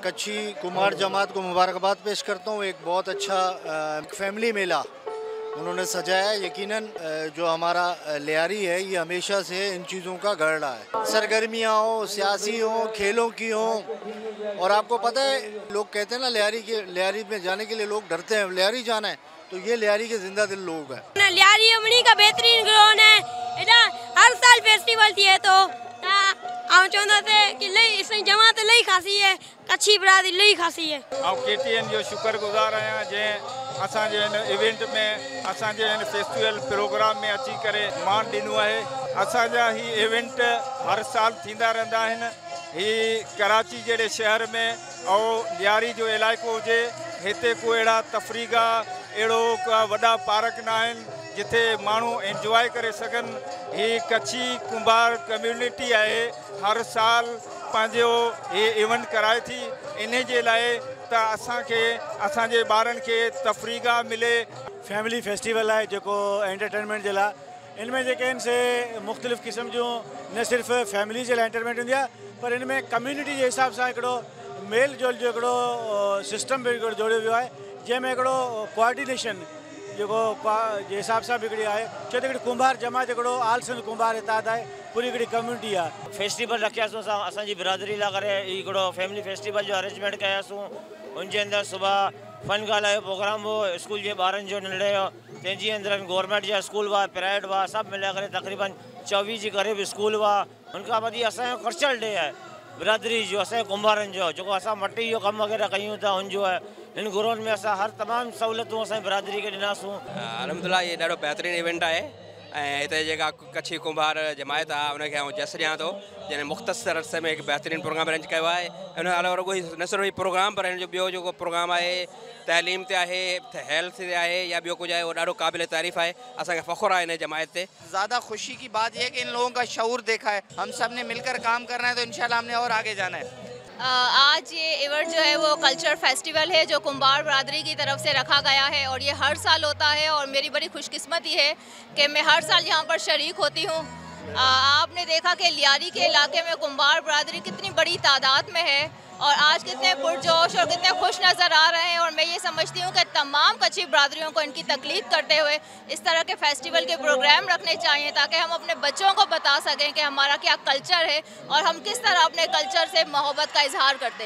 कच्छी कुंभार जमात को मुबारकबाद पेश करता हूँ। एक बहुत अच्छा फैमिली मेला उन्होंने सजाया। यकीनन जो हमारा लियारी है ये हमेशा से इन चीज़ों का गढ़ रहा है। सरगर्मियाँ हों, सियासी हों, खेलों की हों। और आपको पता है, लोग कहते हैं ना लियारी में जाने के लिए लोग डरते हैं, लियारी जाना है, तो ये लियारी के जिंदा दिल लोग हैं। लियारी अमनी का बेहतरीन ग्राउंड है, हर साल फेस्टिवल थी है तो हम चाहते हैं कि लई इसमें जमात लई खासी है, कच्छी बरादरी लई खासी है। हम KTN जो शुक्रगुजार आया जे असा जे इवेंट में असा जे फेस्टिवल प्रोग्राम में अची करे मान दिनो है। असा जा ही इवेंट हर साल थींदा रहंदा आहिनि। ही कराची जड़े शहर में और लियारी जो इलाको हुए इतने कोई अड़ा तफरी का अड़ो का वड़ा पार्क ना जिथे मानू एंजॉय करे सकन। ये कच्छी कुंभार कम्युनिटी है हर साल पांजो ये इवेंट कराए थी। इन्हें जे लाए ता असा के असा जे बारन के तफरीगा मिले। फैमिली फेस्टिवल है जो एंटरटेनमेंट जला इनमें जो से मुख्तलिफ़ किस्म जो न सिर्फ फैमिली जला एंटरटेनमेंट होंगी पर इनमें कम्युनिटी के हिसाब से मेल जोल जो सिस्टम भी जोड़ो वो है जैमें कोऑर्डिनेशन जो हिसाब से बिगड़ी है चो कुंभार जमा जो आल सिंध कुंभार इताद है पूरी कम्युनिटी आ फेस्टिवल रखियासूँ। असांजी बिरादरी ला करे फैमिली फेस्टिवल जो अरेंजमेंट कयासूँ। उनके अंदर सुबह फन गालायो प्रोग्राम हो, स्कूल के बारन जो निर्णय हो, तेजी अंदर गवर्नमेंट जो स्कूल हुआ प्राइवेट हुआ सब मिला करे तकरीबन 24 के करीब स्कूल हुआ। उनका बाद असांजो कल्चरल डे है बिरादरी जो असांजे कुंभारन जो जो असां मट्टी जो कम वगैरह क्यों था उनको है। इन ग्रोन में असां हर तमाम सहूलतूं असां बिरादरी के दिनासूँ। अलहमदुलिल्लाह ये ढो बेहतरीन इवेंट है। इतने कच्छी कुंभार जमायत है उनके आउं जस ॾियां तो जैसे मुख़्तसर अरसे में एक बेहतरीन प्रोग्राम अरेंज किया है। इन अलावा न सिर्फ ये प्रोग्राम पर बो जो प्रोग्राम है तैलीम से है, हेल्थ से है या बो कुछ है वो ढो काबिल तारीफ है। असा फ़ख्र है इन जमायत से। ज़्यादा खुशी की बात यह है कि इन लोगों का शऊर देखा है। हम सब ने मिलकर काम करना है तो इंशाल्लाह हमने और आगे जाना है। आज ये इवेंट जो है वो कल्चर फेस्टिवल है जो कुंभार बरादरी की तरफ से रखा गया है और ये हर साल होता है। और मेरी बड़ी खुशकिस्मती है कि मैं हर साल यहाँ पर शरीक होती हूँ। आपने देखा कि लियारी के इलाके में कुंभार बरादरी कितनी बड़ी तादाद में है और आज कितने पुरजोश और कितने खुश नज़र आ रहे हैं। और मैं ये समझती हूँ कि तमाम कच्छी बरादरियों को इनकी तकलीफ करते हुए इस तरह के फेस्टिवल के प्रोग्राम रखने चाहिए ताकि हम अपने बच्चों को बता सकें कि हमारा क्या कल्चर है और हम किस तरह अपने कल्चर से मोहब्बत का इजहार करते हैं।